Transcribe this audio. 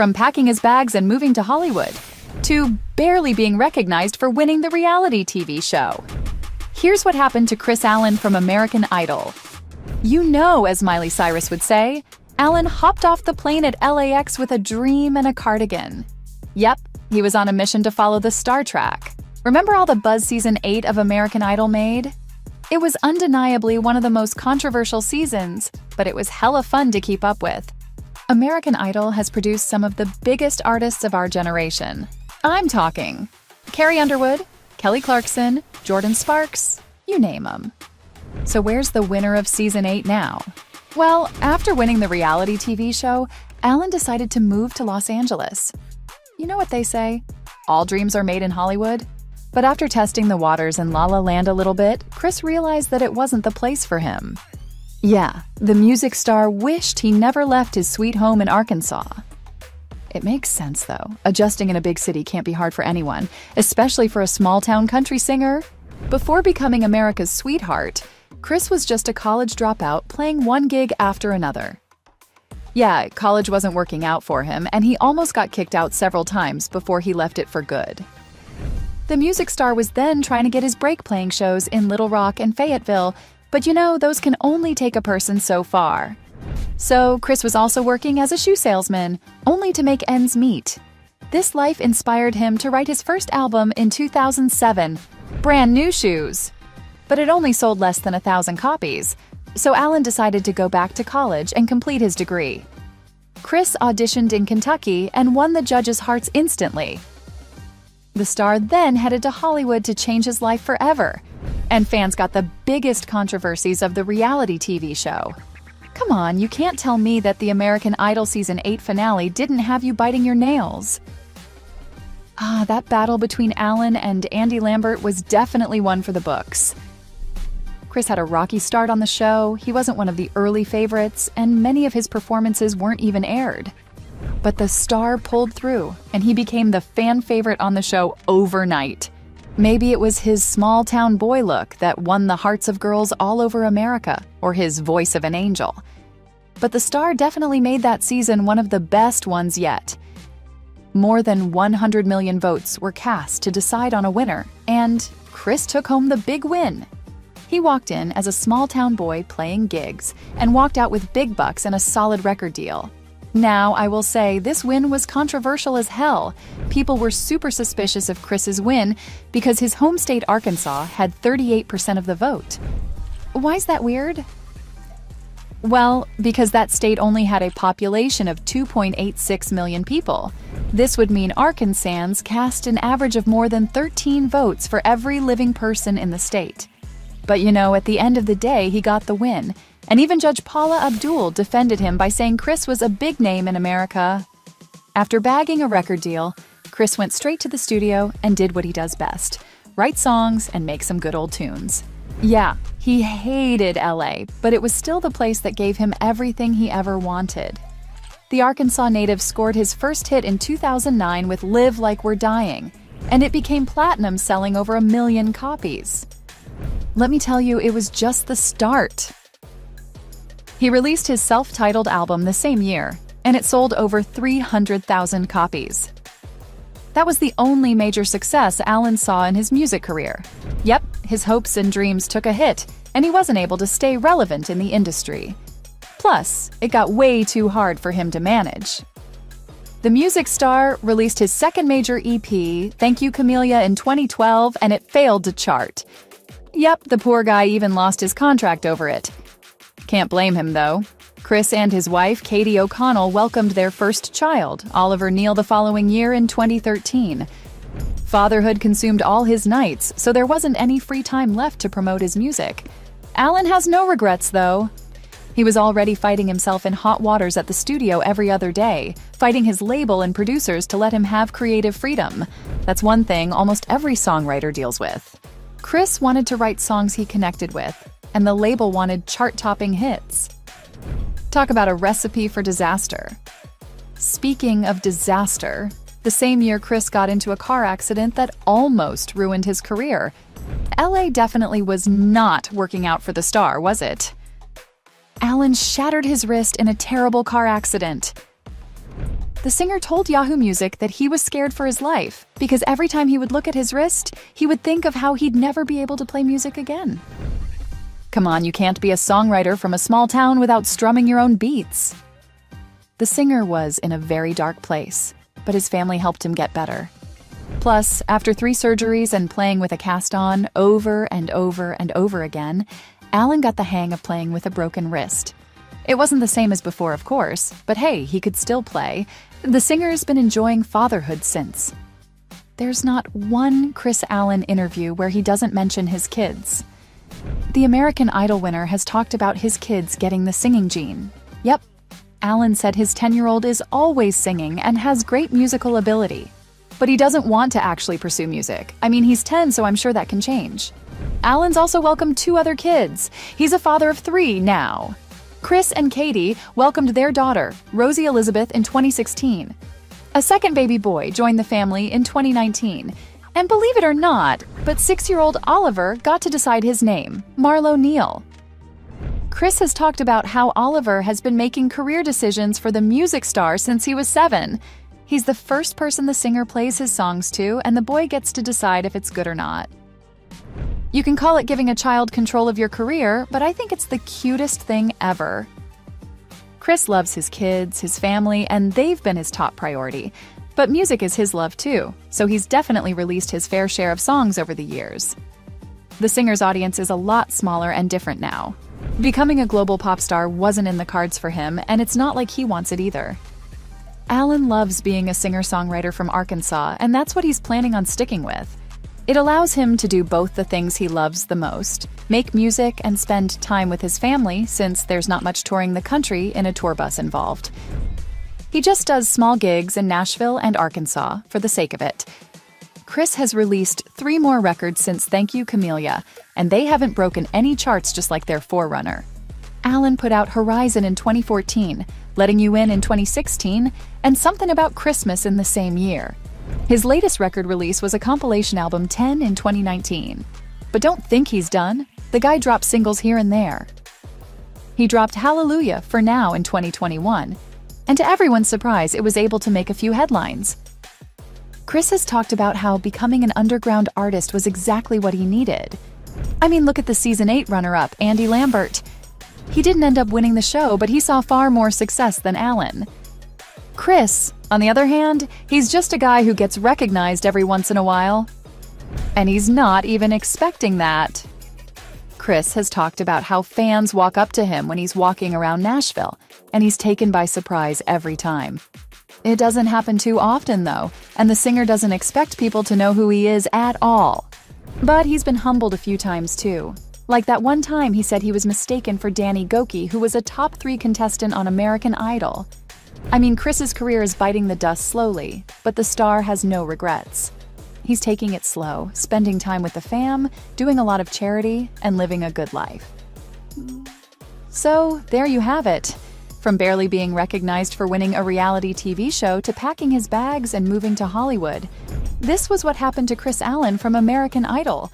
from packing his bags and moving to Hollywood to barely being recognized for winning the reality TV show. Here's what happened to Kris Allen from American Idol. You know, as Miley Cyrus would say, Allen hopped off the plane at LAX with a dream and a cardigan. Yep, he was on a mission to follow the Star Trek. Remember all the buzz season 8 of American Idol made? It was undeniably one of the most controversial seasons, but it was hella fun to keep up with. American Idol has produced some of the biggest artists of our generation. I'm talking Carrie Underwood, Kelly Clarkson, Jordan Sparks, you name them. So where's the winner of season 8 now? Well, after winning the reality TV show, Allen decided to move to Los Angeles. You know what they say, all dreams are made in Hollywood? But after testing the waters in La La Land a little bit, Kris realized that it wasn't the place for him. Yeah, the music star wished he never left his sweet home in Arkansas. It makes sense though, adjusting in a big city can't be hard for anyone, especially for a small-town country singer. Before becoming America's sweetheart, Kris was just a college dropout playing one gig after another. Yeah, college wasn't working out for him, and he almost got kicked out several times before he left it for good. The music star was then trying to get his break playing shows in Little Rock and Fayetteville, but you know, those can only take a person so far. So Kris was also working as a shoe salesman, only to make ends meet. This life inspired him to write his first album in 2007, Brand New Shoes. But it only sold less than 1,000 copies, so Allen decided to go back to college and complete his degree. Kris auditioned in Kentucky and won the judges' hearts instantly. The star then headed to Hollywood to change his life forever, and fans got the biggest controversies of the reality TV show. Come on, you can't tell me that the American Idol Season 8 finale didn't have you biting your nails. That battle between Allen and Andy Lambert was definitely one for the books. Kris had a rocky start on the show, he wasn't one of the early favorites, and many of his performances weren't even aired. But the star pulled through, and he became the fan favorite on the show overnight. Maybe it was his small-town boy look that won the hearts of girls all over America, or his voice of an angel. But the star definitely made that season one of the best ones yet. More than 100 million votes were cast to decide on a winner, and Kris took home the big win. He walked in as a small-town boy playing gigs, and walked out with big bucks and a solid record deal. Now, I will say, this win was controversial as hell. People were super suspicious of Kris's win because his home state, Arkansas, had 38% of the vote. Why is that weird? Well, because that state only had a population of 2.86 million people. This would mean Arkansans cast an average of more than 13 votes for every living person in the state. But you know, at the end of the day, he got the win. And even Judge Paula Abdul defended him by saying Kris was a big name in America. After bagging a record deal, Kris went straight to the studio and did what he does best, write songs and make some good old tunes. Yeah, he hated LA, but it was still the place that gave him everything he ever wanted. The Arkansas native scored his first hit in 2009 with Live Like We're Dying, and it became platinum, selling over 1 million copies. Let me tell you, it was just the start. He released his self-titled album the same year, and it sold over 300,000 copies. That was the only major success Allen saw in his music career. Yep, his hopes and dreams took a hit, and he wasn't able to stay relevant in the industry. Plus, it got way too hard for him to manage. The music star released his second major EP, Thank You Camellia, in 2012, and it failed to chart. Yep, the poor guy even lost his contract over it. Can't blame him, though. Kris and his wife, Katie O'Connell, welcomed their first child, Oliver Neal, the following year in 2013. Fatherhood consumed all his nights, so there wasn't any free time left to promote his music. Allen has no regrets, though. He was already fighting himself in hot waters at the studio every other day, fighting his label and producers to let him have creative freedom. That's one thing almost every songwriter deals with. Kris wanted to write songs he connected with, and the label wanted chart-topping hits. Talk about a recipe for disaster. Speaking of disaster, the same year Kris got into a car accident that almost ruined his career. LA definitely was not working out for the star, was it? Allen shattered his wrist in a terrible car accident. The singer told Yahoo Music that he was scared for his life because every time he would look at his wrist, he would think of how he'd never be able to play music again. Come on, you can't be a songwriter from a small town without strumming your own beats. The singer was in a very dark place, but his family helped him get better. Plus, after 3 surgeries and playing with a cast on over and over and over again, Allen got the hang of playing with a broken wrist. It wasn't the same as before, of course, but hey, he could still play. The singer's been enjoying fatherhood since. There's not one Kris Allen interview where he doesn't mention his kids. The American Idol winner has talked about his kids getting the singing gene. Yep, Allen said his 10-year-old is always singing and has great musical ability. But he doesn't want to actually pursue music. I mean, he's 10, so I'm sure that can change. Allen's also welcomed 2 other kids. He's a father of 3 now. Kris and Katie welcomed their daughter, Rosie Elizabeth, in 2016. A second baby boy joined the family in 2019. And believe it or not, but 6-year-old Oliver got to decide his name, Marlowe Neal. Kris has talked about how Oliver has been making career decisions for the music star since he was 7. He's the first person the singer plays his songs to, and the boy gets to decide if it's good or not. You can call it giving a child control of your career, but I think it's the cutest thing ever. Kris loves his kids, his family, and they've been his top priority. But music is his love too, so he's definitely released his fair share of songs over the years. The singer's audience is a lot smaller and different now. Becoming a global pop star wasn't in the cards for him, and it's not like he wants it either. Allen loves being a singer-songwriter from Arkansas, and that's what he's planning on sticking with. It allows him to do both the things he loves the most, make music and spend time with his family, since there's not much touring the country in a tour bus involved. He just does small gigs in Nashville and Arkansas for the sake of it. Kris has released 3 more records since Thank You Camellia, and they haven't broken any charts, just like their forerunner. Allen put out Horizon in 2014, Letting You In 2016, and Something About Christmas in the same year. His latest record release was a compilation album, 10, in 2019. But don't think he's done. The guy drops singles here and there. He dropped Hallelujah For Now in 2021. And to everyone's surprise, it was able to make a few headlines. Kris has talked about how becoming an underground artist was exactly what he needed. I mean, look at the season 8 runner-up, Andy Lambert. He didn't end up winning the show, but he saw far more success than Allen. Kris, on the other hand, he's just a guy who gets recognized every once in a while. And he's not even expecting that. Kris has talked about how fans walk up to him when he's walking around Nashville, and he's taken by surprise every time. It doesn't happen too often, though, and the singer doesn't expect people to know who he is at all. But he's been humbled a few times, too. Like that one time he said he was mistaken for Danny Gokey, who was a top 3 contestant on American Idol. I mean, Kris's career is biting the dust slowly, but the star has no regrets. He's taking it slow, spending time with the fam, doing a lot of charity, and living a good life. So there you have it. From barely being recognized for winning a reality TV show to packing his bags and moving to Hollywood. This was what happened to Kris Allen from American Idol.